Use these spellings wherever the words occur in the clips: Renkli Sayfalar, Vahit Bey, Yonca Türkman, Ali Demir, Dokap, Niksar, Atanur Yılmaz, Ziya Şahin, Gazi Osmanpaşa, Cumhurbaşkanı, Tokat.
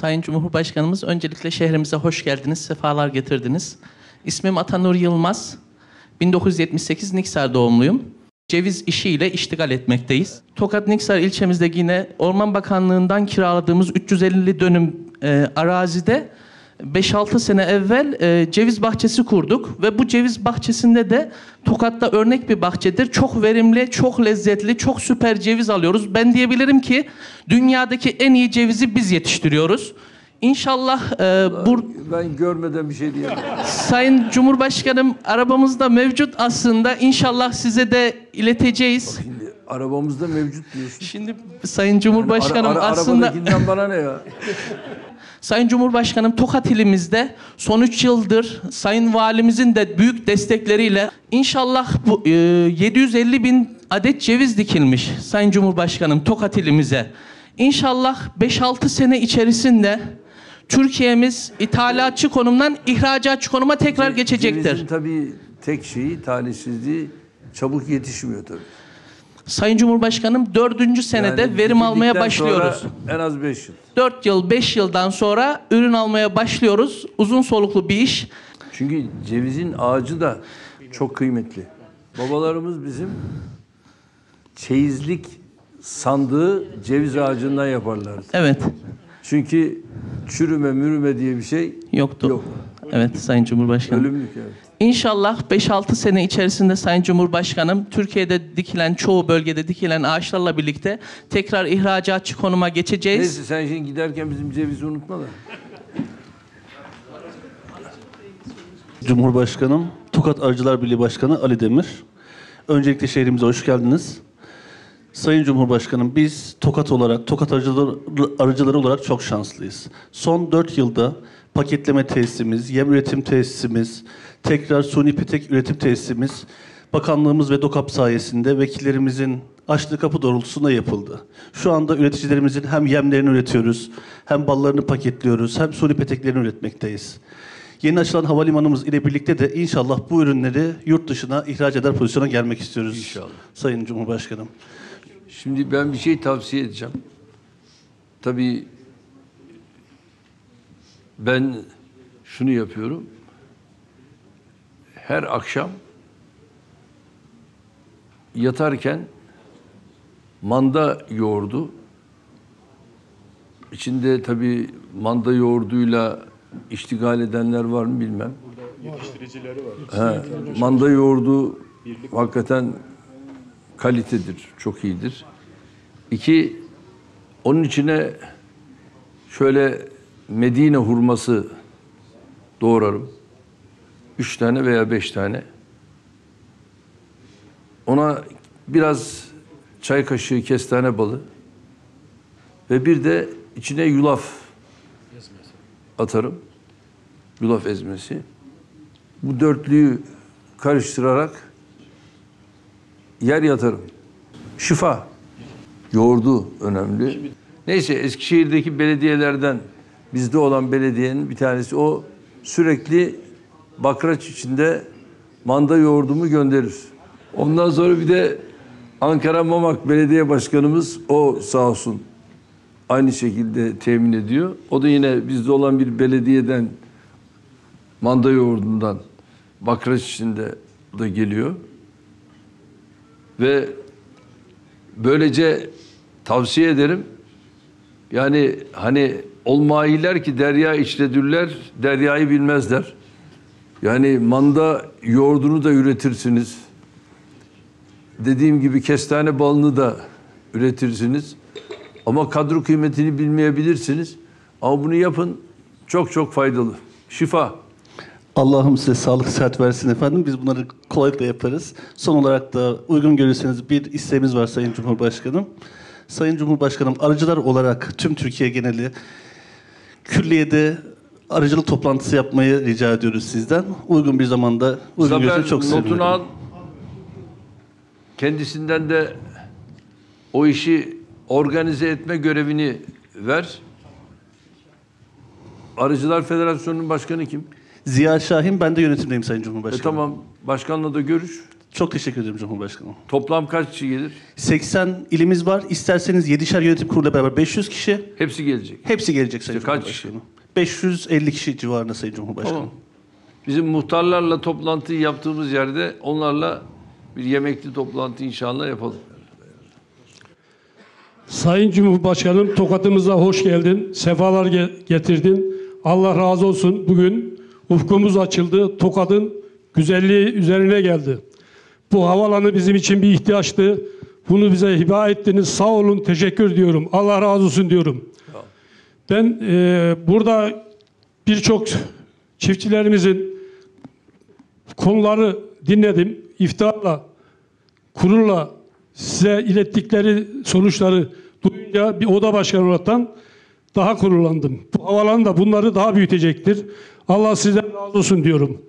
Sayın Cumhurbaşkanımız, öncelikle şehrimize hoş geldiniz, sefalar getirdiniz. İsmim Atanur Yılmaz, 1978 Niksar doğumluyum. Ceviz işiyle iştigal etmekteyiz. Tokat Niksar ilçemizde yine Orman Bakanlığı'ndan kiraladığımız 350 dönüm arazide 5-6 sene evvel ceviz bahçesi kurduk ve bu ceviz bahçesinde de Tokat'ta örnek bir bahçedir. Çok verimli, çok lezzetli, çok süper ceviz alıyoruz. Ben diyebilirim ki dünyadaki en iyi cevizi biz yetiştiriyoruz. İnşallah ben görmeden bir şey diyemem. Sayın Cumhurbaşkanım, arabamızda mevcut aslında. İnşallah size de ileteceğiz. Şimdi, arabamızda mevcut diyorsun. Şimdi Sayın Cumhurbaşkanım, yani aslında... Arabadakinden bana ne ya? Sayın Cumhurbaşkanım, Tokat ilimizde son 3 yıldır Sayın Valimizin de büyük destekleriyle inşallah bu 750.000 adet ceviz dikilmiş Sayın Cumhurbaşkanım Tokat ilimize. İnşallah 5-6 sene içerisinde Türkiye'miz ithalatçı konumdan ihracatçı konuma tekrar geçecektir. Cevizin tabii tek şeyi, tanesizliği, çabuk yetişmiyor tabii. Sayın Cumhurbaşkanım, 4. senede yani verim almaya başlıyoruz. En az 5 yıl. 4 yıl, 5 yıldan sonra ürün almaya başlıyoruz. Uzun soluklu bir iş. Çünkü cevizin ağacı da çok kıymetli. Babalarımız bizim çeyizlik sandığı ceviz ağacından yaparlardı. Evet. Çünkü çürüme mürüme diye bir şey yoktu. Yok. Evet Sayın Cumhurbaşkanım. Ölümlük, evet. İnşallah 5-6 sene içerisinde Sayın Cumhurbaşkanım, Türkiye'de dikilen, çoğu bölgede dikilen ağaçlarla birlikte tekrar ihracatçı konuma geçeceğiz. Neyse, sen şimdi giderken bizim cevizi unutma da. Cumhurbaşkanım, Tokat Arıcılar Birliği Başkanı Ali Demir. Öncelikle şehrimize hoş geldiniz. Sayın Cumhurbaşkanım, biz Tokat olarak, Tokat arıcıları olarak çok şanslıyız. Son 4 yılda paketleme tesisimiz, yem üretim tesisimiz, tekrar suni petek üretim tesisimiz, bakanlığımız ve Dokap sayesinde vekillerimizin açtığı kapı doğrultusunda yapıldı. Şu anda üreticilerimizin hem yemlerini üretiyoruz, hem ballarını paketliyoruz, hem suni peteklerini üretmekteyiz. Yeni açılan havalimanımız ile birlikte de inşallah bu ürünleri yurt dışına ihraç eder pozisyona gelmek istiyoruz. İnşallah. Sayın Cumhurbaşkanım. Şimdi ben bir şey tavsiye edeceğim. Tabii ben şunu yapıyorum. Her akşam yatarken manda yoğurdu, içinde tabii manda yoğurduyla iştigal edenler var mı bilmem. Burada yetiştiricileri var. He, manda yoğurdu hakikaten kalitedir, çok iyidir. 2, onun içine şöyle Medine hurması doğrarım. 3 tane veya 5 tane. Ona biraz çay kaşığı kestane balı ve bir de içine yulaf atarım. Yulaf ezmesi. Bu dörtlüyü karıştırarak yer yatarım. Şifa. Yoğurdu önemli. Neyse, Eskişehir'deki belediyelerden bizde olan belediyenin bir tanesi, o sürekli bakraç içinde manda yoğurdumu gönderir. Ondan sonra bir de Ankara Mamak Belediye Başkanımız, o sağ olsun aynı şekilde temin ediyor. O da yine bizde olan bir belediyeden manda yoğurdundan bakraç içinde da geliyor. Ve böylece tavsiye ederim. Yani hani olmayiler ki derya içledürler, deryayı bilmezler. Yani manda yoğurdunu da üretirsiniz. Dediğim gibi kestane balını da üretirsiniz. Ama kadro kıymetini bilmeyebilirsiniz. Ama bunu yapın, çok çok faydalı. Şifa. Allah'ım size sağlık, sıhhat versin efendim. Biz bunları kolaylıkla yaparız. Son olarak da uygun görürseniz bir isteğimiz var Sayın Cumhurbaşkanım. Sayın Cumhurbaşkanım, arıcılar olarak tüm Türkiye geneli külliyede arıcılık toplantısı yapmayı rica ediyoruz sizden. Uygun bir zamanda, uygun görürseniz çok sevinirim. Notunu al. Kendisinden de o işi organize etme görevini ver. Arıcılar Federasyonu'nun başkanı kim? Ziya Şahin, ben de yönetimdeyim Sayın Cumhurbaşkanım. Tamam, başkanla da görüş. Çok teşekkür ederim Cumhurbaşkanım. Toplam kaç kişi gelir? 80 ilimiz var. İsterseniz 7'şer yönetim kuruluyla beraber 500 kişi. Hepsi gelecek. Hepsi gelecek Sayın Cumhurbaşkanım. 550 kişi civarında Sayın Cumhurbaşkanım. Tamam. Bizim muhtarlarla toplantıyı yaptığımız yerde onlarla bir yemekli toplantı inşallah yapalım. Sayın Cumhurbaşkanım, Tokat'ımıza hoş geldin. Sefalar getirdin. Allah razı olsun. Bugün ufkumuz açıldı. Tokat'ın güzelliği üzerine geldi. Bu havalanı bizim için bir ihtiyaçtı. Bunu bize hiba ettiniz. Sağ olun. Teşekkür diyorum. Allah razı olsun diyorum. Ben burada birçok çiftçilerimizin konuları dinledim. İftiharla, gururla size ilettikleri sonuçları duyunca bir oda başkanı olarak daha gururlandım. Bu havalan da bunları daha büyütecektir. Allah sizden razı olsun diyorum.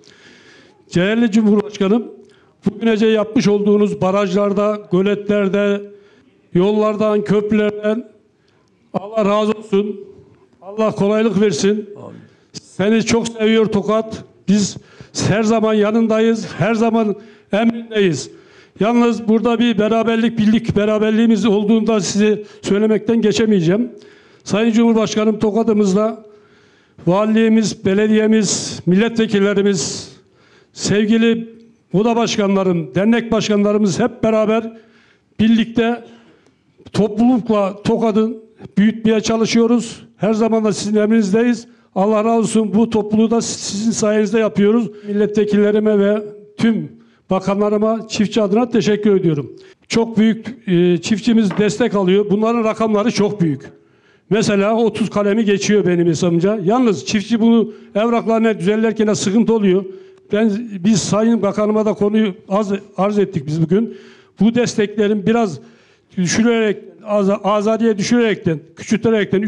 Değerli Cumhurbaşkanım, bugünece yapmış olduğunuz barajlarda, göletlerde, yollardan, köprülerden Allah razı olsun. Allah kolaylık versin. Amin. Seni çok seviyor Tokat. Biz her zaman yanındayız. Her zaman emrindeyiz. Yalnız burada bir beraberlik, birlik beraberliğimiz olduğunda sizi söylemekten geçemeyeceğim. Sayın Cumhurbaşkanım, Tokat'ımızla valiliğimiz, belediyemiz, milletvekillerimiz, sevgili oda başkanlarım, dernek başkanlarımız hep beraber birlikte toplulukla Tokat'ı büyütmeye çalışıyoruz. Her zaman da sizin emrinizdeyiz. Allah razı olsun, bu topluluğu da sizin sayenizde yapıyoruz. Milletvekillerime ve tüm bakanlarıma çiftçi adına teşekkür ediyorum. Çok büyük çiftçimiz destek alıyor. Bunların rakamları çok büyük. Mesela 30 kalemi geçiyor benim hesabımca. Yalnız çiftçi bunu evraklarına düzenlerken sıkıntı oluyor. Biz Sayın Bakanıma da konuyu arz ettik biz bugün. Bu desteklerin biraz düşürerek, azadiye düşürerekten, küçülterekten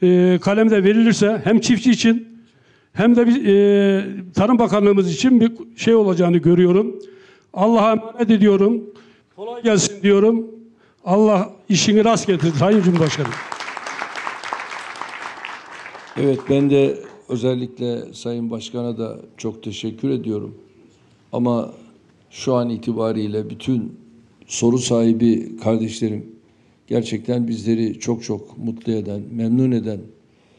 3-5 kalem de verilirse hem çiftçi için hem de Tarım Bakanlığımız için bir şey olacağını görüyorum. Allah'a emanet ediyorum. Kolay gelsin diyorum. Allah işini rast getirsin Sayın Cumhurbaşkanım. Evet, ben de özellikle Sayın Başkan'a da çok teşekkür ediyorum. Ama şu an itibariyle bütün soru sahibi kardeşlerim gerçekten bizleri çok çok mutlu eden, memnun eden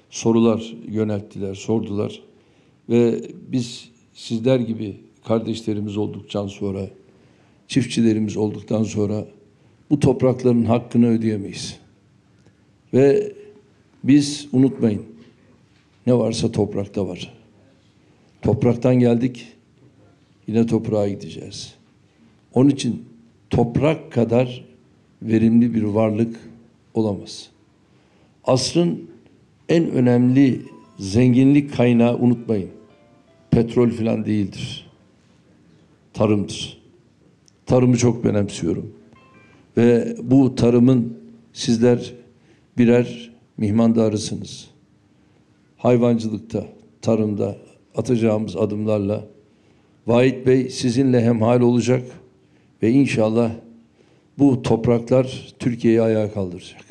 sorular yönelttiler, sordular. Ve biz sizler gibi kardeşlerimiz olduktan sonra, çiftçilerimiz olduktan sonra bu toprakların hakkını ödeyemeyiz. Ve biz unutmayın, ne varsa toprakta var. Topraktan geldik, yine toprağa gideceğiz. Onun için toprak kadar verimli bir varlık olamaz. Asrın en önemli zenginlik kaynağı, unutmayın, petrol falan değildir. Tarımdır. Tarımı çok önemsiyorum. Ve bu tarımın sizler birer mihmandarısınız. Hayvancılıkta, tarımda atacağımız adımlarla Vahit Bey sizinle hemhal olacak ve inşallah bu topraklar Türkiye'yi ayağa kaldıracak.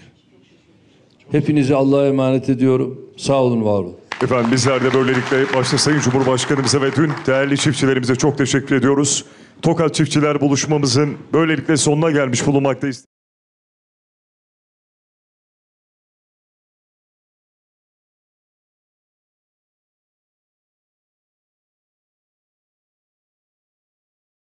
Hepinizi Allah'a emanet ediyorum. Sağ olun, var olun. Efendim bizler de böylelikle başta Sayın Cumhurbaşkanımıza ve tüm değerli çiftçilerimize çok teşekkür ediyoruz. Tokat Çiftçiler buluşmamızın böylelikle sonuna gelmiş bulunmaktayız.